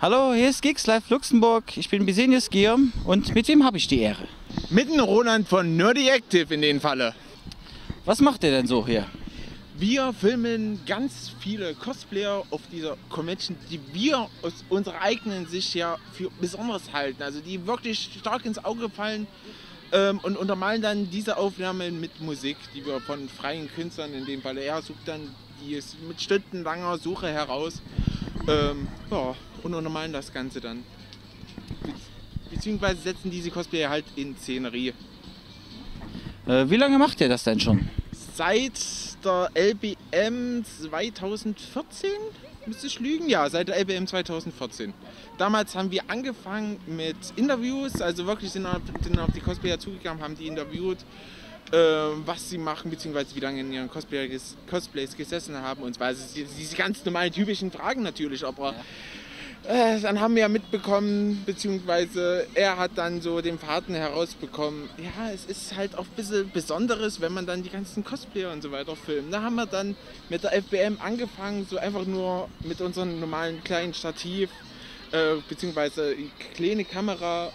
Hallo, hier ist Geeks Life Luxembourg. Ich bin Bisenius Guillaume und mit wem habe ich die Ehre? Mitten Roland von Nerdyactive in dem Falle. Was macht ihr denn so hier? Wir filmen ganz viele Cosplayer auf dieser Convention, die wir aus unserer eigenen Sicht ja für besonders halten. Also die wirklich stark ins Auge fallen und untermalen dann diese Aufnahmen mit Musik, die wir von freien Künstlern in dem Falle. Er sucht dann die mit stundenlanger Suche heraus. Ja, und untermalen das Ganze dann. Beziehungsweise setzen diese Cosplayer halt in Szenerie. Wie lange macht ihr das denn schon? Seit der LBM 2014? Müsste ich lügen? Ja, seit der LBM 2014. Damals haben wir angefangen mit Interviews, also wirklich sind auf die Cosplayer zugegangen, haben die interviewt, was sie machen, beziehungsweise wie lange in ihren Cosplays gesessen haben und so weiter. Diese ganz normalen typischen Fragen natürlich, aber ja. Dann haben wir ja mitbekommen, beziehungsweise er hat dann so den Faden herausbekommen, ja, es ist halt auch ein bisschen Besonderes, wenn man dann die ganzen Cosplayer und so weiter filmt. Da haben wir dann mit der FBM angefangen, so einfach nur mit unserem normalen kleinen Stativ, beziehungsweise kleine Kamera,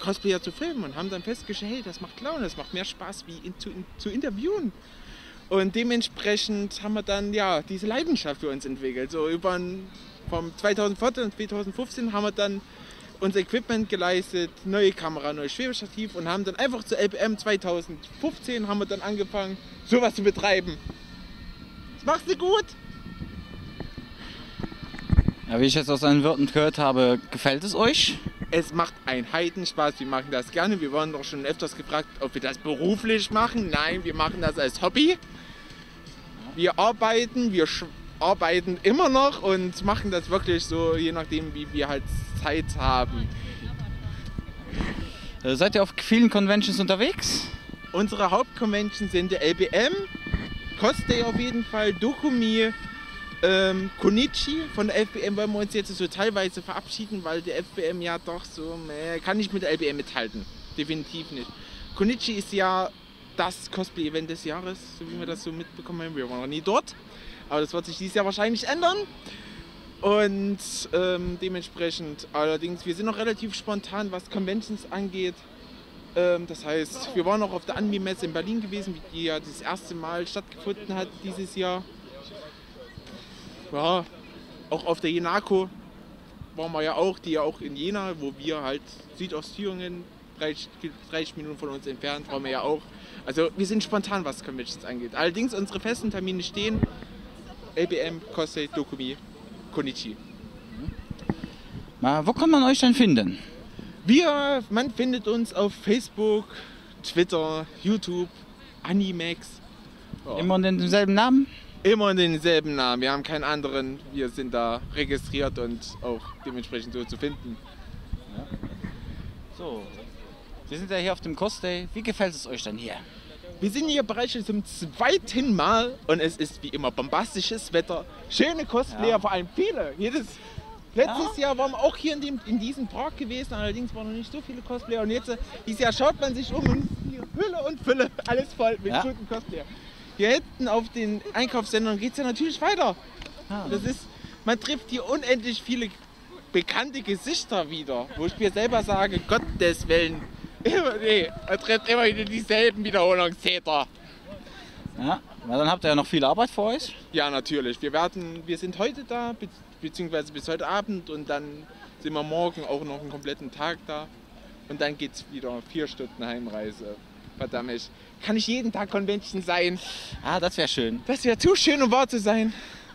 Cosplayer zu filmen und haben dann festgestellt, hey, das macht Laune, das macht mehr Spaß wie zu interviewen. Und dementsprechend haben wir dann ja diese Leidenschaft für uns entwickelt. So vom 2014 und 2015 haben wir dann unser Equipment geleistet, neue Kamera, neues Schwebestativ und haben dann einfach zur LBM 2015 haben wir dann angefangen, sowas zu betreiben. Das macht sie gut! Ja, wie ich jetzt aus seinen Worten gehört habe, gefällt es euch? Es macht einen Heidenspaß, wir machen das gerne. Wir wurden doch schon öfters gefragt, ob wir das beruflich machen. Nein, wir machen das als Hobby. Wir arbeiten immer noch und machen das wirklich so, je nachdem, wie wir halt Zeit haben. Seid ihr auf vielen Conventions unterwegs? Unsere Hauptconventions sind der LBM, Cost Day auf jeden Fall, Dokumi, Konnichi. Von der FBM wollen wir uns jetzt so teilweise verabschieden, weil der FBM ja doch so, kann nicht mit der LBM mithalten, definitiv nicht. Konnichi ist ja das Cosplay-Event des Jahres, so wie wir das so mitbekommen haben. Wir waren noch nie dort, aber das wird sich dieses Jahr wahrscheinlich ändern und dementsprechend, allerdings, wir sind noch relativ spontan, was Conventions angeht. Das heißt, wir waren noch auf der Anbi-Messe in Berlin gewesen, die ja das erste Mal stattgefunden hat dieses Jahr. Ja, auch auf der Jenako waren wir ja auch, die ja auch in Jena, wo wir halt Südostthüringen, 30 Minuten von uns entfernt, waren wir ja auch. Also wir sind spontan, was Conventions angeht. Allerdings unsere festen Termine stehen, LBM, CosDay, Dokumi, Konnichi. Wo kann man euch denn finden? Man findet uns auf Facebook, Twitter, YouTube, Animax. Ja. Immer unter demselben Namen? Immer in denselben Namen, wir haben keinen anderen, wir sind da registriert und auch dementsprechend so zu finden. Ja. So, wir sind ja hier auf dem Cost Day, wie gefällt es euch denn hier? Wir sind hier bereits zum zweiten Mal und es ist wie immer bombastisches Wetter, schöne Cosplayer, ja. Vor allem viele. Letztes Jahr waren wir auch hier in diesem Park gewesen, allerdings waren noch nicht so viele Cosplayer und jetzt dieses Jahr schaut man sich um und Hülle und Fülle, alles voll mit guten Cosplayer. Hier hinten auf den Einkaufssendern geht es ja natürlich weiter. Das ist, man trifft hier unendlich viele bekannte Gesichter wieder, wo ich mir selber sage, Gottes Willen, man trifft immer wieder dieselben Wiederholungstäter. Ja, na dann habt ihr ja noch viel Arbeit vor euch. Ja, natürlich. Wir sind heute da, beziehungsweise bis heute Abend und dann sind wir morgen auch noch einen kompletten Tag da. Und dann geht es wieder 4 Stunden Heimreise. Verdammt, kann ich jeden Tag Convention sein? Ah, das wäre schön. Das wäre zu schön, um wahr zu sein.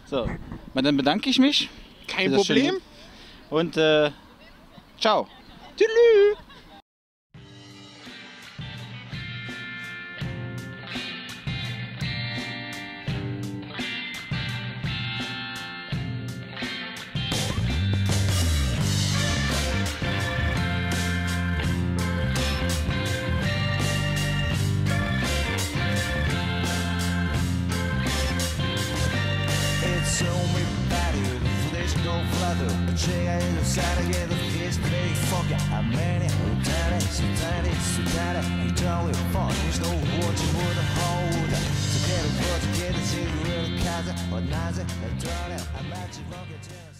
So, dann bedanke ich mich. Kein Problem. Und ciao. Tschüss. Chega e lo sale che lo chiesti per foca a mene lontane soltane soltare e tell you fuck there's no what you would hold so get a good get it to real casa or nice and try to imagine rocket